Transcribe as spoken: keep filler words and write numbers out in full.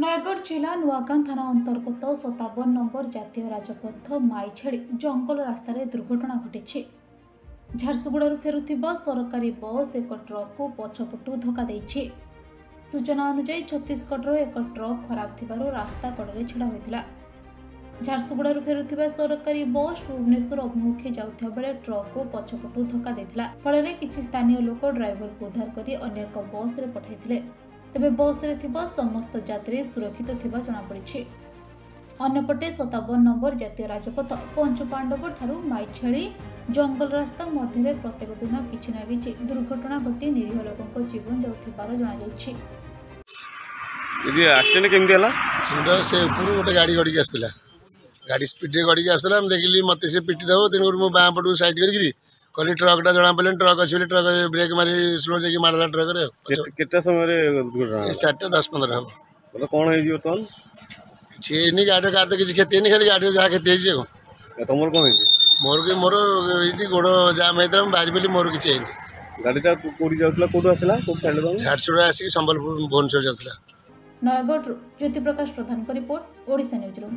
नयगढ़ जिला नूआगां थाना अंतर्गत सतावन नंबर जातीय राजपथ माइछेली जंगल रास्तार दुर्घटना घटी। झारसुगुड़ फेरुथिबा सरकारी बस एक ट्रक को पछपटू धक्का देछि। सूचना अनुसार छत्तीसगढ़ एक ट्रक खराब थिबारो रास्ता कड़े छड़ा होइतिला। झारसुगुड़ फेरुथिबा सरकारी बस भुवनेश्वर अभिमुखे जाउथिबा बेले ट्रक को पछपटू धक्का देथिला। फଳରେ किछि स्थानीय लोक ड्राइवर को उद्धार करी अन्य एक बस रे पठाइथिले। तेबे बस रे थिबा समस्त यात्री सुरक्षित थिबा जणा पड़िछि। अन्यपटे सतावन नंबर जातीय राजपथ पंचपाण्डव ठारू माइछेली जंगल रास्ता मध्य प्रत्येक दिन किछि ना किछि दुर्घटना घटी निरीह लोकक जीवन जाउथिबार जणा जाइछि। जे एक्सीडेंट केमि हला छिंडा से ऊपर गोटे गाड़ी गडी के आसला। गाड़ी स्पीड रे गडी के आसला। हम देखली मते से पिटी दबो तेन गुर मो बां पडू साइड करिकरी कली ट्रक टा जणा पले ट्रक अछले ट्रक ब्रेक मारी स्लो जे की मारला ट्रक रे केते समय रे चारटा दस पंद्रह हो तो कोन हे जियो तोन छे नि गाडी कार त किछ खेते नि खाली गाडी जा खेते जे तमोर कोन हे मोर के मोर इति गोडो जाम हेतरम बारी पेली मोर किछ हे गाडी ता कोडी जाउतला कोडो आसला कोड साइड लो झारसुडा आसी संबलपुर भुवनेश्वर जाउतला। नयगढ़ ज्योति प्रकाश प्रधान को रिपोर्ट ओडिशा न्यूज रूम।